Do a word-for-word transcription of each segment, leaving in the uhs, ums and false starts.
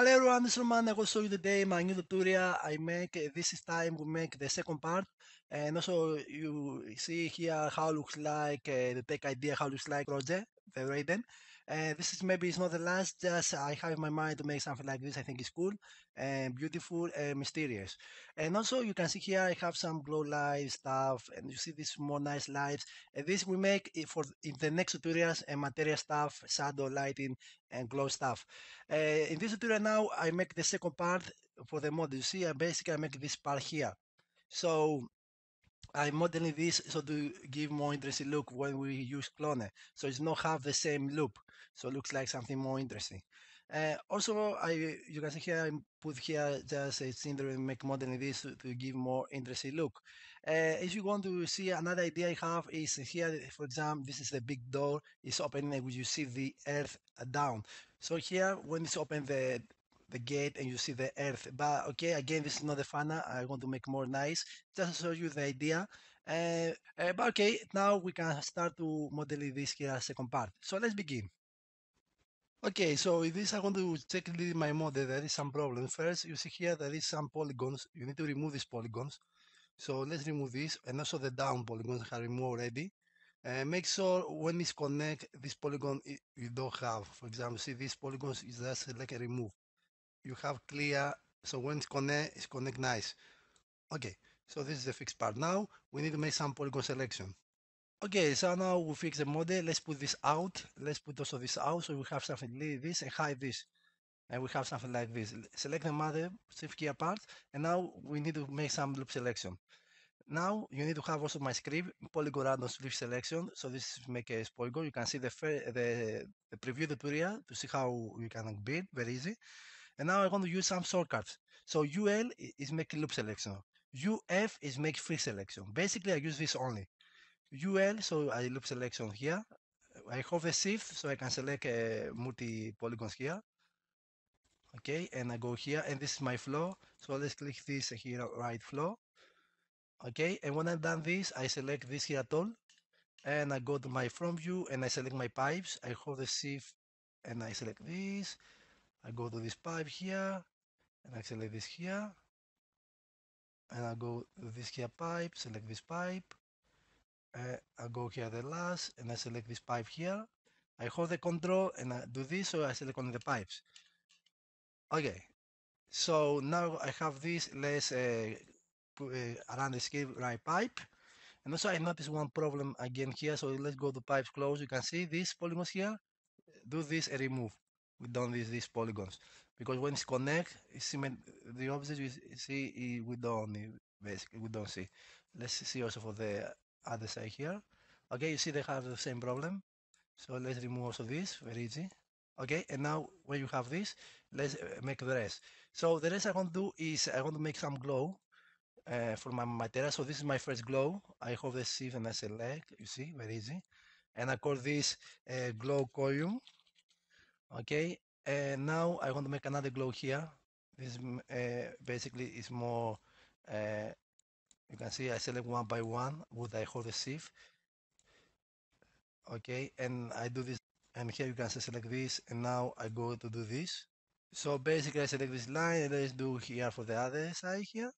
Hello everyone, this is Roman. I will show you today my new tutorial I make. This is time we make the second part, and also you see here how it looks like uh, the tech idea, how it looks like Roger, the Raiden. Uh, this is maybe it's not the last, just I have in my mind to make something like this. I think it's cool and beautiful and mysterious. And also you can see here I have some glow light stuff, and you see this more nice lights. And this we make for in the next tutorials and material stuff, shadow lighting and glow stuff. Uh, in this tutorial now I make the second part for the model. You see I basically make this part here. So I'm modeling this so to give more interesting look when we use clone, so it's not have the same loop, so it looks like something more interesting. Uh, also, I you can see here I put here just a cylinder and make modeling this to, to give more interesting look. Uh, if you want to see another idea I have is here, for example, this is the big door is opening and you see the earth down. So here when it's open the the gate and you see the earth, but okay, again this is not the final, I want to make more nice just to show you the idea. Uh, uh, but okay, now we can start to model this here second part, so let's begin. Okay, so in this I want to check my model. There is some problem. First you see here there is some polygons, you need to remove these polygons, so let's remove this, and also the down polygons are removed already. Uh, make sure when it's connect this polygon it, you don't have, for example, see these polygons is just like a remove. You have clear, so when it's connect, it's connect nice. Okay, so this is the fixed part. Now we need to make some polygon selection. Okay, so now we fix the model. Let's put this out. Let's put also this out, so we have something like this and hide this, and we have something like this. Select the mother, shift key apart, and now we need to make some loop selection. Now you need to have also my script polygon random loop selection. So this is make a polygon. You can see the the the preview tutorial to see how you can build. Very easy. And now I want to use some shortcuts. So U L is make loop selection. U F is make free selection. Basically, I use this only. U L, so I loop selection here. I have the shift, so I can select uh, multi polygons here. Okay, and I go here, and this is my flow. So let's click this here, right flow. Okay, and when I've done this, I select this here at all, and I go to my from view, and I select my pipes. I hold the shift, and I select this. I go to this pipe here, and I select this here, and I go to this here pipe, select this pipe, uh, I go here the last, and I select this pipe here. I hold the control and I do this, so I select only the pipes. Okay, so now I have this. Let's uh, put, uh, around the script right pipe, and also I noticed one problem again here. So let's go to pipes close. You can see these polygons here. Do this and remove. We don't use these polygons because when it's connect, it's the opposite. We see we don't basically we don't see. Let's see also for the other side here. Okay, you see they have the same problem. So let's remove also this. Very easy. Okay, and now when you have this, let's make the rest. So the rest I want to do is I want to make some glow uh, for my material. So this is my first glow. I hold the shift and I select. You see, very easy. And I call this uh, glow column. Okay, and now I want to make another glow here. This uh, basically is more, uh, you can see I select one by one with I hold the shift. Okay, and I do this, and here you can select this, and now I go to do this. So basically I select this line, and let's do here for the other side here.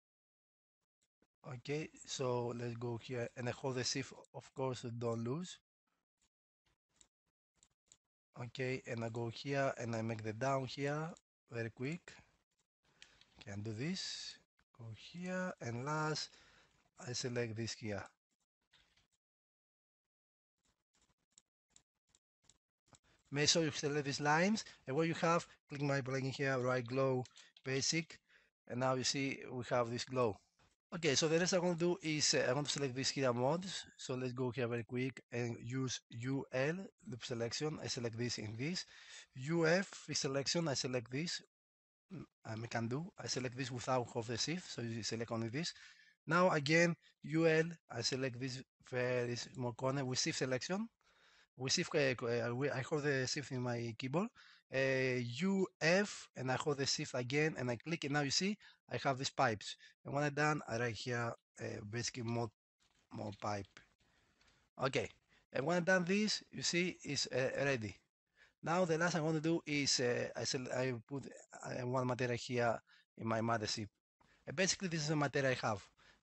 Okay, so let's go here, and I hold the shift, of course, don't lose. Okay, and I go here and I make the down here very quick. Can do this. Go here, and last I select this here. Make sure you select these lines, and what you have, click my plugin here, right glow basic, and now you see we have this glow. Okay, so the rest I'm going to do is uh, I want to select this here mods. So let's go here very quick and use U L loop selection. I select this in this. U F free selection. I select this. I can do. I select this without half the shift. So you select only this. Now again, U L. I select this very small corner with shift selection. With shift, uh, I hold the shift in my keyboard. Uh, U F, and I hold the shift again and I click, and now you see I have these pipes, and when I done I write here uh, basically more more pipe. Okay, and when I done this you see it's uh, ready. Now the last I want to do is uh, I said I put uh, one materia here in my mother ship. Uh, basically, this is the materia I have.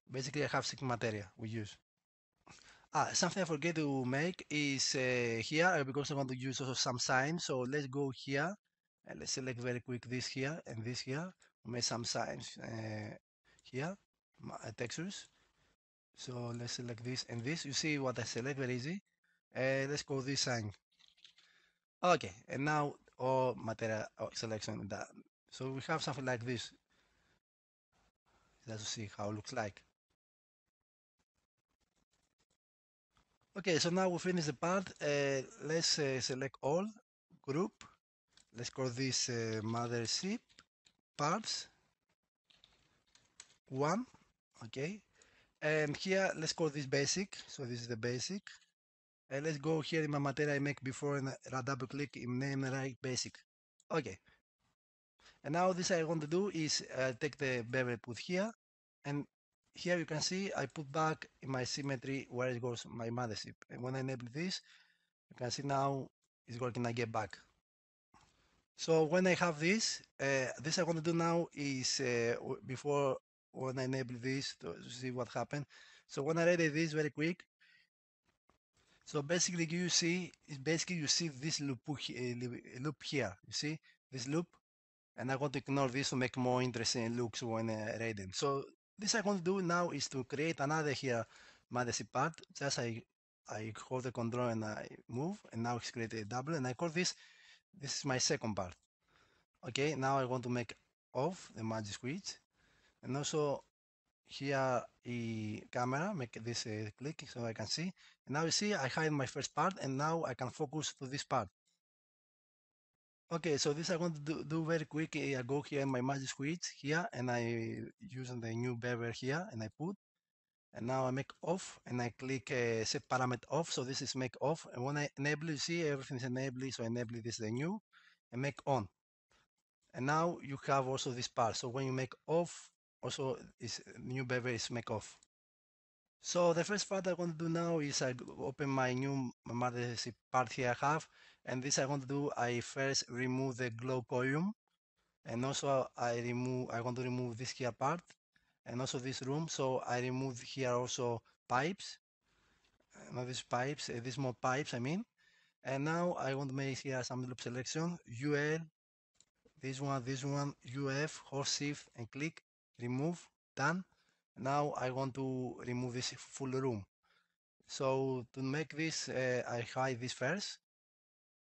Basically, I have six materia we use. Ah, something I forget to make is uh, here, because I want to use also some signs. So let's go here and let's select very quick this here and this here. Make some signs uh, here, uh, textures. So let's select this and this. You see what I select, very easy. Uh, let's call this sign. Okay, and now all material selection done. So we have something like this. Let's see how it looks like. Okay, so now we finish the part. Uh, let's uh, select all, group. Let's call this uh, mothership, parts, one, okay. And here, let's call this basic. So this is the basic. And let's go here in my material I make before and I double click in name and write basic. Okay. And now this I want to do is uh, take the bevel put here, and here you can see I put back in my symmetry where it goes my mothership. And when I enable this, you can see now it's working again back. So when I have this, uh, this I want to do now is uh, before when I enable this to see what happened. So when I read this very quick. So basically, you see, basically you see this loop, uh, loop here. You see this loop, and I want to ignore this to make more interesting looks when uh, Raiden. So this I want to do now is to create another here mothership part. Just I I hold the control and I move, and now it's created a double. And I call this this is my second part. Okay, now I want to make off the magic switch, and also. Here the camera, make this uh, click so I can see. And now you see I hide my first part and now I can focus to this part. Okay, so this I want to do, do very quick. I go here in my magic switch here and I use the new bevel here and I put. And now I make off and I click uh, set parameter off. So this is make off. And when I enable, you see everything is enabled. So enable this the new and make on. And now you have also this part. So when you make off, also, is new bevel is make off. So the first part I want to do now is I open my new mothership part here I have, and this I want to do. I first remove the glow column, and also I remove. I want to remove this here part, and also this room. So I remove here also pipes. Not these pipes. These more pipes. I mean, and now I want to make here some loop selection. U L, this one, this one, U F, hold shift and click. Remove, done. Now I want to remove this full room. So to make this, uh, I hide this first.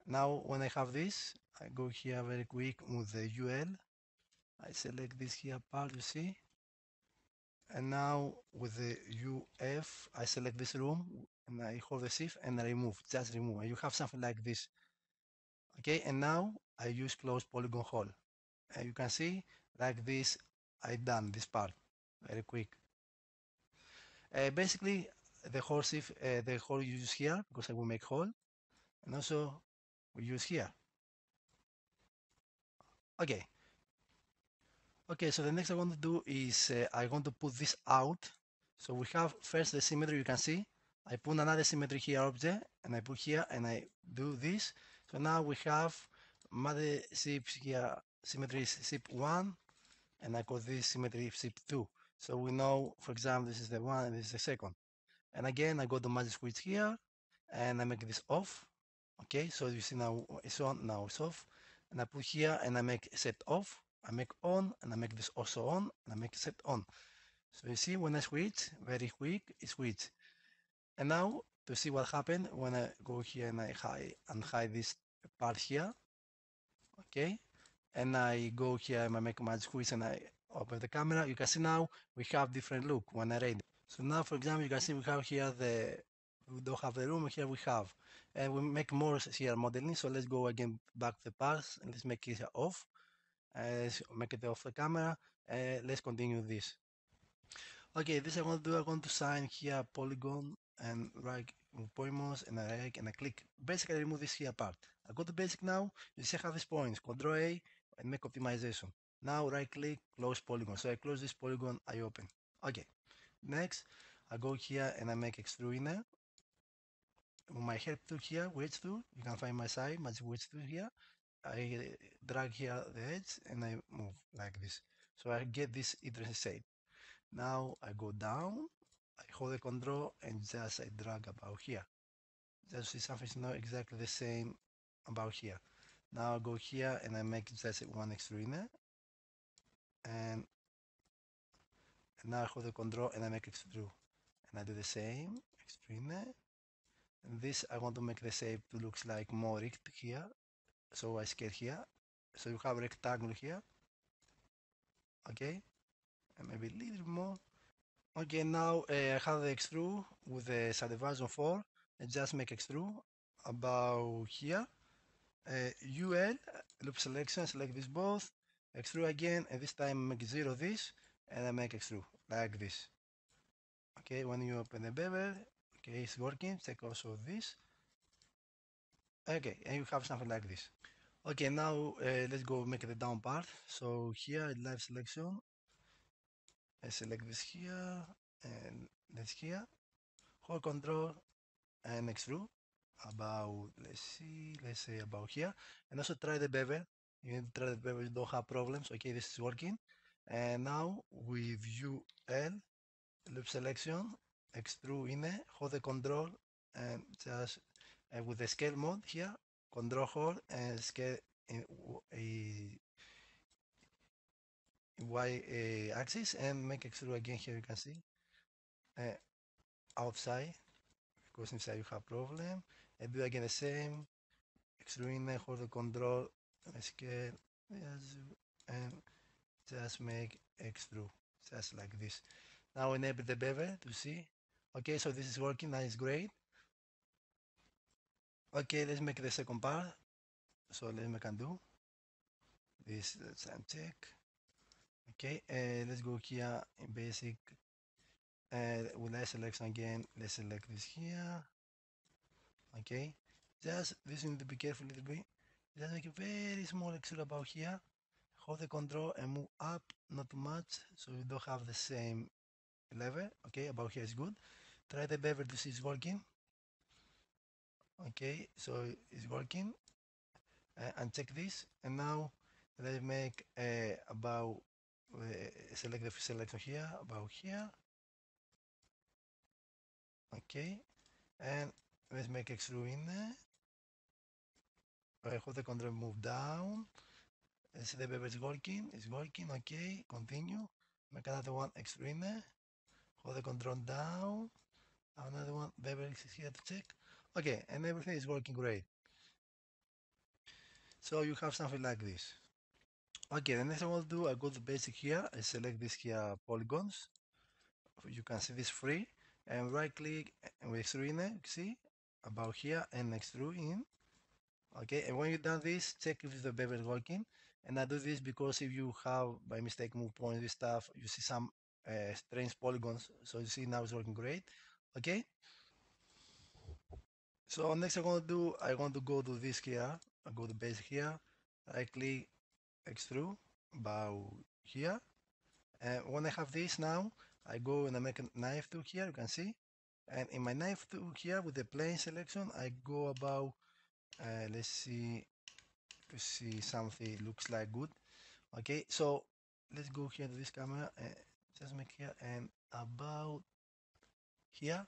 Now when I have this, I go here very quick with the U L. I select this here part, you see. And now with the U F, I select this room and I hold the shift and I remove, just remove. And you have something like this. Okay, and now I use close polygon hole. And you can see like this, I done this part very quick. Uh, basically, the whole shift, uh, the whole you use here because I will make hole, and also we use here. Okay. Okay. So the next I want to do is uh, I want to put this out. So we have first the symmetry. You can see I put another symmetry here object, and I put here, and I do this. So now we have mother ships here. Symmetry is ship one. And I call this symmetry ship two. So we know, for example, this is the one and this is the second. And again, I go to magic switch here and I make this off. Okay, so you see now it's on, now it's off. And I put here and I make set off, I make on, and I make this also on, and I make set on. So you see when I switch, very quick, it switch. And now to see what happened when I go here and I hide and hide this part here. Okay. And I go here and I make my switch and I open the camera. You can see now we have different look when I read. So now, for example, you can see we have here the, we don't have the room, here we have. And we make more here modeling. So let's go again back to the parts and let's make it off. Uh, let's make it off the camera. Uh, let's continue this. Okay, this I want to do, I want to sign here polygon and right polygons and I right and I click. Basically, I remove this here part. I go to basic now, you see I have these points, Control A, and make optimization. Now right click, close polygon. So I close this polygon, I open. Okay. Next, I go here and I make extrude inner. my help tool here, wedge tool, you can find my side, my wedge tool here. I drag here the edge and I move like this. So I get this interesting shape. Now I go down, I hold the control and just I drag about here. Just see something not exactly the same about here. Now I go here and I make just one extruder. And now I hold the control and I make extrude. And I do the same, extruder. And this I want to make the shape to look like more rigged here. So I scale here. So you have a rectangle here. Okay. And maybe a little more. Okay, now uh, I have the extrude with the subdivision four. I just make extrude about here. Uh, U L, loop selection, select this both. Extrude again, and this time make zero this. And I make extrude like this. Okay, when you open the bevel, okay, it's working. Check also this. Okay, and you have something like this. Okay, now uh, let's go make the down part. So here, live selection. I select this here and this here. Hold control and extrude about, let's see, let's say about here. And also try the bevel. You need to try the bevel, you don't have problems. Okay, this is working. And now with U L, loop selection, extrude in there, hold the control and just uh, with the scale mode here, control hold and scale in a Y uh, axis and make extrude again. Here you can see uh, outside, because inside you have problem. And do again the same, extrude in there, hold the control, scale, and just make extrude, just like this. Now enable the bevel to see. Okay, so this is working, that is great. Okay, let's make the second part. So let's make undo this, let's uncheck. Okay, uh, let's go here in basic, and uh, with that selection again, let's select this here. Okay, just this you need to be careful a little bit. Just make a very small extrude about here, hold the control and move up, not too much, so you don't have the same level. Okay, about here is good. Try the bevel to see it's working. Okay, so it's working. Uh, uncheck this, and now let's make uh, about Uh, select the selection here, about here. Okay, and let's make extrude in there. I hold the control, move down. Let's see the bevel is working, it's working. Okay, continue. Make another one, extrude in there. Hold the control down. Another one, bevel is here to check. Okay, and everything is working great. So you have something like this. Okay, the next I want to do, I go to basic here, I select this here polygons. You can see this free, and right click and we extrude in there, you see, about here and extrude in. Okay, and when you've done this, check if the bevel is working. And I do this because if you have by mistake move point this stuff, you see some uh, strange polygons. So you see now it's working great. Okay. So next I'm going to do, I want to go to this here, I go to basic here, right click. Extrude about here, and when I have this now, I go and I make a knife tool here, you can see, and in my knife tool here with the plane selection, I go about, uh, let's see, to see something looks like good. Okay, so let's go here to this camera, and just make here, and about here,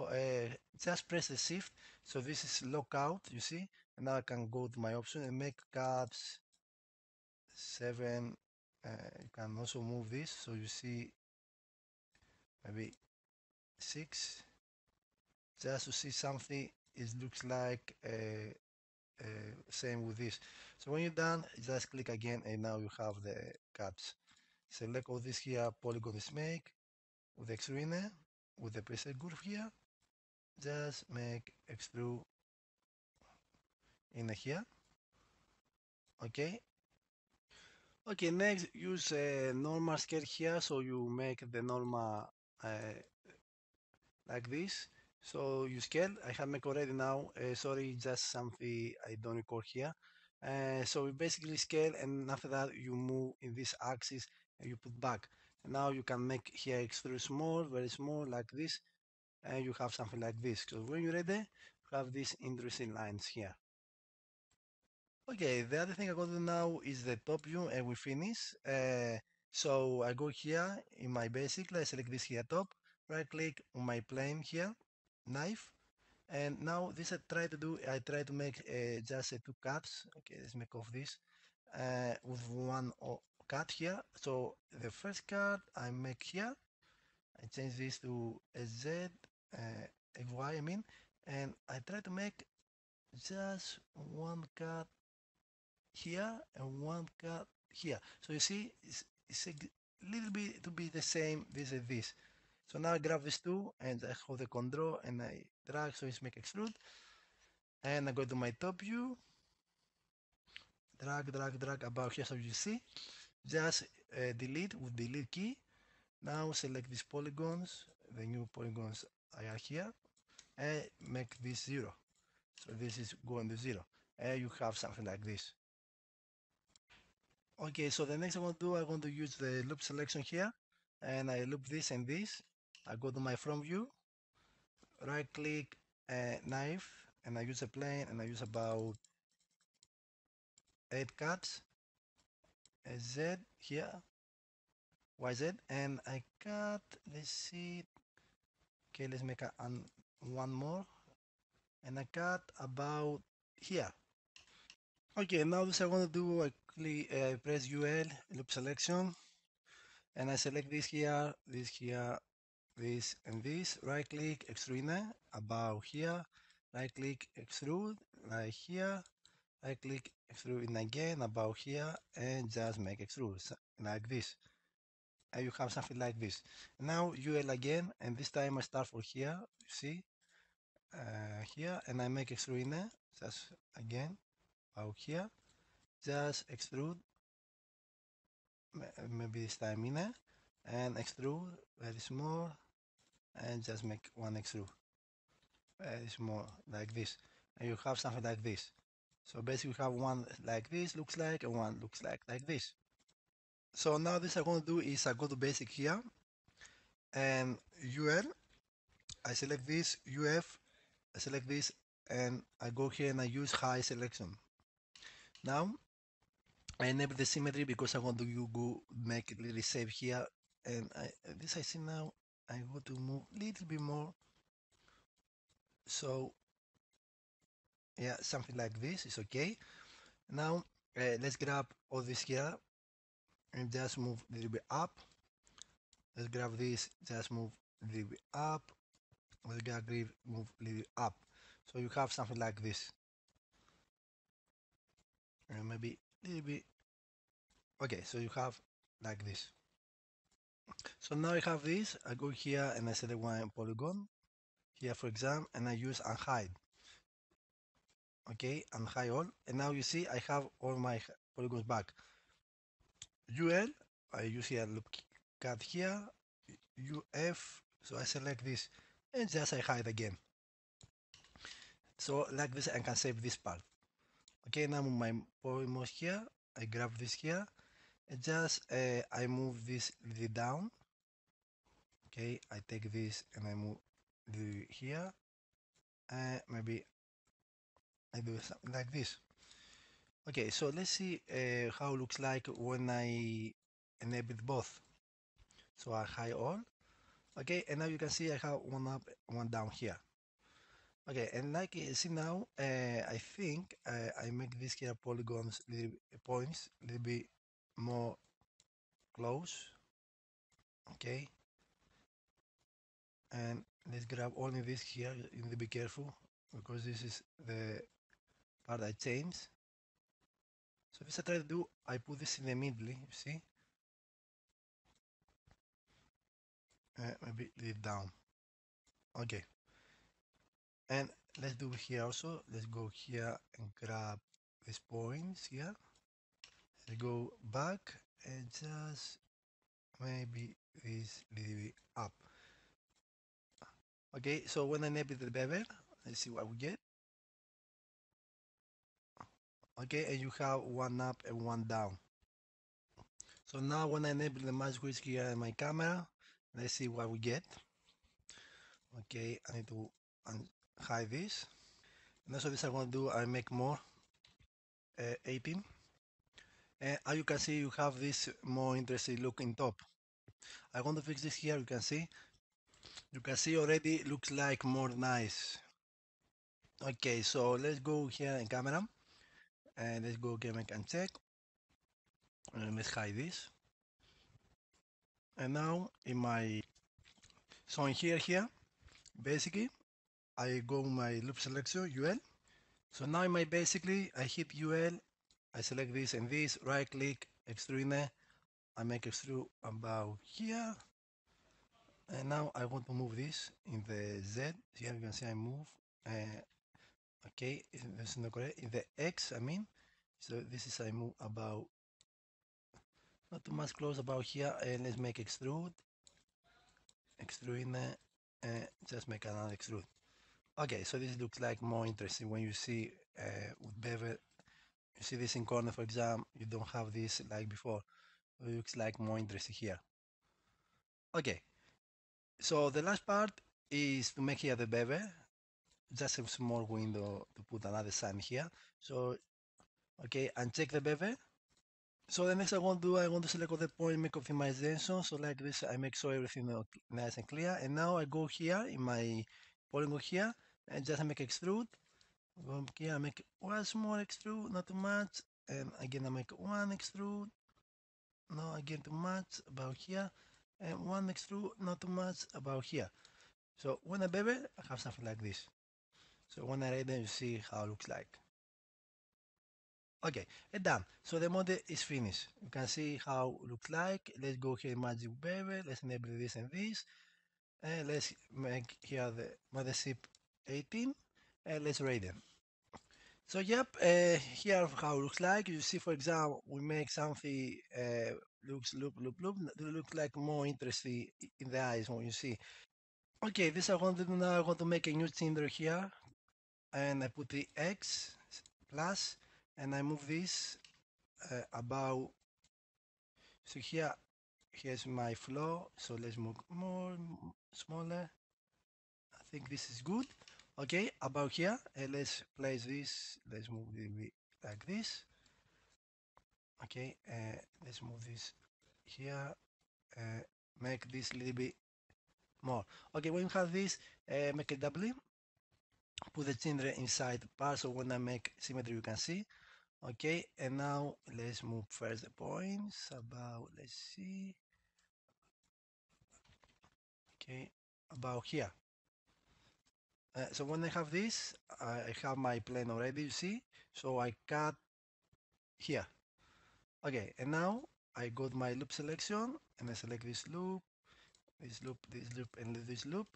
uh, just press the shift, so this is lockout, you see, and now I can go to my option and make cuts, seven, uh, you can also move this, so you see maybe six, just to see something, it looks like uh, uh, same with this. So when you're done, just click again and now you have the cuts. Select all this here, polygon is make, with extrude, with the preset curve here, just make extrude in here, okay. Okay, next use a uh, normal scale here, so you make the normal uh, like this. So you scale, I have make already now, uh, sorry, just something I don't record here. Uh, so you basically scale and after that you move in this axis and you put back. And now you can make here extrude small, very small like this, and you have something like this. So when you're ready, have these interesting lines here. Okay, the other thing I got to do now is the top view, and we finish. Uh, so I go here in my basic, I select this here top, right click on my plane here, knife, and now this I try to do, I try to make uh, just uh, two cuts. Okay, let's make off this uh, with one cut here. So the first cut I make here, I change this to a Z, uh, a Y I mean, and I try to make just one cut here and one cut here. So you see, it's, it's a little bit to be the same, this and this. So now I grab these two and I hold the control and I drag, so it's make extrude. And I go to my top view, drag, drag, drag about here, so you see. Just uh, delete with delete key. Now select these polygons, the new polygons are here, and make this zero. So this is going to zero. And you have something like this. Okay, so the next I want to do, I want to use the loop selection here, and I loop this and this. I go to my front view, right click, uh, knife, and I use a plane, and I use about eight cuts, a Z here, Y Z, and I cut, let's see, okay, let's make a, an, one more, and I cut about here. Okay, now this I want to do, I click, uh, press U L, loop selection, and I select this here, this here, this and this, right click, extrude, about here, right click, extrude, right here, right click, extrude again, about here, and just make extrude, like this. And you have something like this. Now U L again, and this time I start from here, you see, uh, here, and I make extrude, just again, out here, just extrude, maybe this time in there, and extrude, very small, and just make one extrude, very small, like this, and you have something like this. So basically you have one like this, looks like, and one looks like, like this. So now this I'm going to do is I go to basic here, and U L, I select this, U F, I select this, and I go here and I use high selection. Now, I enable the symmetry because I want to you go make a little shape here, and I, this I see now, I want to move a little bit more, so yeah, something like this is okay. Now, uh, let's grab all this here, and just move a little bit up, let's grab this, just move a little bit up, let's grab this, move a little bit up, so you have something like this. And maybe a little bit, okay, so you have like this. So now I have this, I go here and I select one polygon here, for example, and I use unhide, okay, unhide all, and now you see I have all my polygons back. U L, I use here loop cut here, U F, so I select this and just I hide again. So like this I can save this part. Okay, now my polymorph here, I grab this here, and just uh, I move this the down. Okay, I take this and I move the here, and uh, maybe I do something like this. Okay, so let's see uh, how it looks like when I enable both. So I hide all. Okay, and now you can see I have one up, one down here. Okay, and like you see now, uh, I think uh, I make these here polygons, little points, a little bit more close. Okay. And let's grab only this here, you need to be careful, because this is the part I change. So this I try to do, I put this in the middle, you see. Uh, maybe leave down. Okay. And let's do here also, let's go here and grab these points here, let's go back and just maybe this little bit up. Okay, so when I enable the bevel, let's see what we get. Okay, and you have one up and one down. So now when I enable the magic switch here in my camera, let's see what we get. Okay, I need to hide this, And also this I'm going to do, I make more uh, aping. And as you can see, you have this more interesting look in top. I want to fix this here, you can see. You can see already looks like more nice. Okay, so let's go here in camera. And let's go game and check. And let's hide this. And now in my, so in here, here, basically, I go my loop selection, U L. So now in my basically, I hit U L, I select this and this, right click, extrude, I make extrude about here. And now I want to move this in the Z. Here you can see I move. Uh, okay, this is not correct. In the X, I mean. So this is I move about, not too much close about here. And let's make extrude. Extrude, uh, just make another extrude. Okay, so this looks like more interesting when you see uh, with bevel. You see this in corner, for example. You don't have this like before. It looks like more interesting here. Okay. So the last part is to make here the bevel, just a small window to put another sign here. So, okay, uncheck the bevel. So the next I want to do, I want to select all the point, make optimization. So like this, I make sure everything nice and clear. And now I go here in my polygon here and just make extrude. Go here, I make one small extrude, not too much. And again, I make one extrude. No, again, too much about here. And one extrude, not too much about here. So when I bevel, I have something like this. So when I read them, you see how it looks like. Okay, and done. So the model is finished. You can see how it looks like. Let's go here, magic bevel. Let's enable this and this. And let's make here the mothership eighteen. And let's rate them. So yep, uh, here how it looks like. You see, for example, we make something uh, looks loop loop loop. It looks like more interesting in the eyes when you see. Okay, this I want to do now. I want to make a new cylinder here, and I put the X plus, and I move this uh, about. So here, here's my flow. So let's move more smaller. I think this is good. Okay, about here, and let's place this, let's move it like this. Okay, uh, let's move this here, uh, make this a little bit more. Okay, when you have this, uh, make it doubly, put the cylinder inside the part, so when I make symmetry you can see. Okay, and now let's move first the points, about, let's see, okay, about here. Uh, so when I have this, I have my plane already, you see, so I cut here. Okay, and now I got my loop selection, and I select this loop, this loop, this loop, and this loop,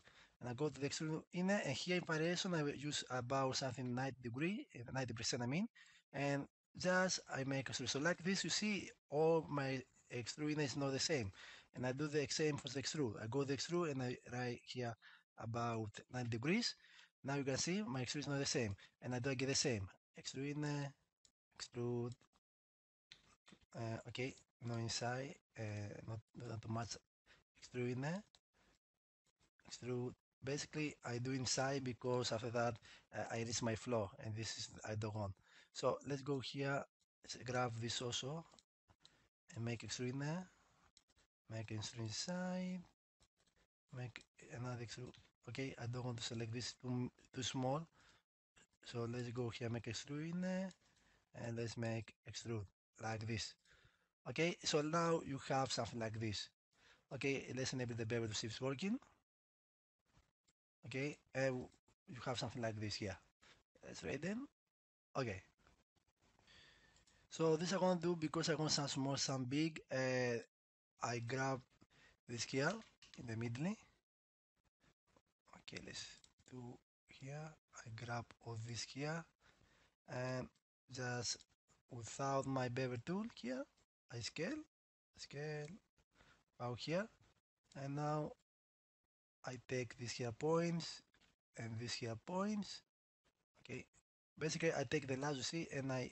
and I go to the extrude inner, and here in variation I will use about something ninety degree, ninety percent I mean, and just I make extrude. So like this, you see, all my extrude inner is not the same, and I do the same for the extrude. I go to the extrude, and I write here about ninety degrees. Now you can see my extrude is not the same, and I don't get the same. Extrude in, extrude, uh, okay, no inside, uh, not, not too much. Extrude in, extrude, basically I do inside because after that uh, I reach my flow, and this is I don't want. So let's go here, let's grab this also, and make extrude in, make extrude inside, make another extrude. Okay, I don't want to select this too, too small, so let's go here, make extrude in there, and let's make extrude like this. Okay, so now you have something like this. Okay, let's enable the bevel to see if it's working. Okay, and you have something like this here. Let's rate them. Okay, so this I'm gonna do because I want some small, some big. Uh, I grab this here in the middle. Okay, let's do here, I grab all this here, and just without my bevel tool here, I scale, scale, out here, and now I take this here points, and this here points. Okay, basically I take the last, you see, and I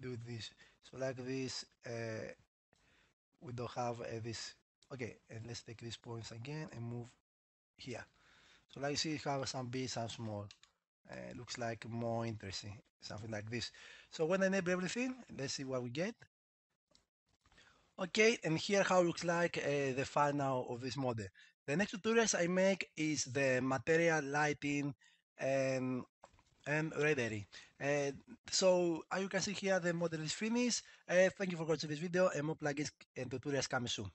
do this, so like this, uh, we don't have uh, this. Okay, and let's take these points again, and move here. So like you see, you have some big, some small, uh, looks like more interesting, something like this. So when I enable everything, let's see what we get. Okay, and here how it looks like uh, the final of this model. The next tutorials I make is the material, lighting, and and rendering. Uh, so as you can see here, the model is finished. Uh, thank you for watching this video, and more plugins and tutorials coming soon.